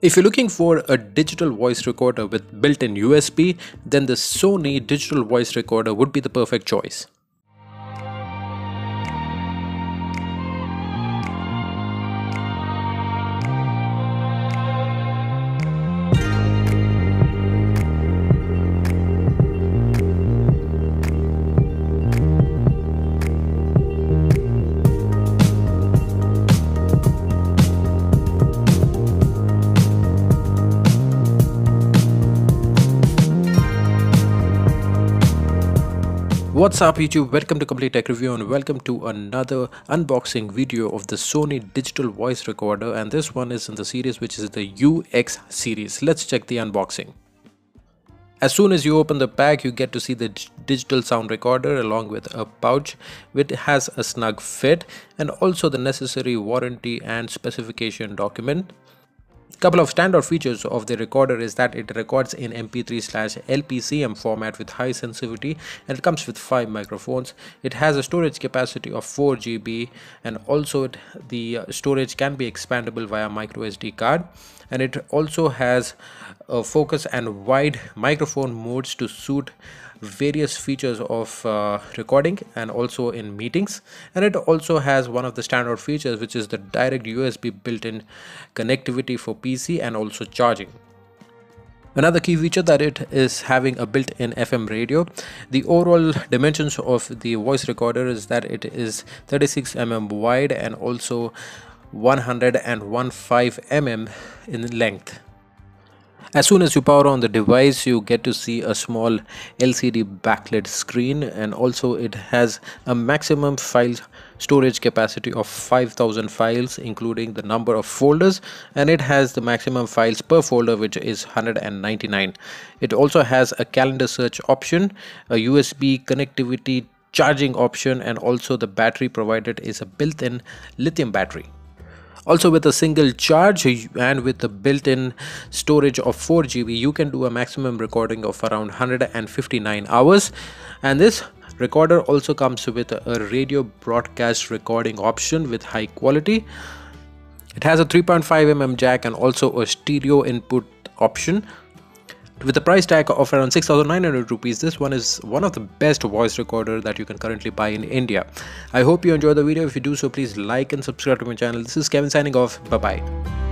If you're looking for a digital voice recorder with built-in USB, then the Sony digital voice recorder would be the perfect choice. What's up YouTube, welcome to Complete Tech Review and welcome to another unboxing video of the Sony digital voice recorder, and this one is in the series which is the UX series. Let's check the unboxing. As soon as you open the pack, you get to see the digital sound recorder along with a pouch which has a snug fit and also the necessary warranty and specification document. Couple of standout features of the recorder is that it records in MP3/LPCM format with high sensitivity, and it comes with 5 microphones. It has a storage capacity of 4 GB, and also the storage can be expandable via microSD card, and it also has a focus and wide microphone modes to suit various features of recording and also in meetings. And it also has one of the standard features which is the direct USB built-in connectivity for PC and also charging. Another key feature that it is having a built-in FM radio. The overall dimensions of the voice recorder is that it is 36 mm wide and also 115 mm in length. As soon as you power on the device, you get to see a small LCD backlit screen, and also it has a maximum file storage capacity of 5000 files including the number of folders, and it has the maximum files per folder which is 199. It also has a calendar search option, a USB connectivity charging option, and also the battery provided is a built-in lithium battery. Also, with a single charge and with the built-in storage of 4 GB, you can do a maximum recording of around 159 hours. And this recorder also comes with a radio broadcast recording option with high quality. It has a 3.5 mm jack and also a stereo input option. With a price tag of around 6,900 rupees, this one is one of the best voice recorder that you can currently buy in India. I hope you enjoyed the video. If you do so, please like and subscribe to my channel. This is Kevin signing off. Bye-bye.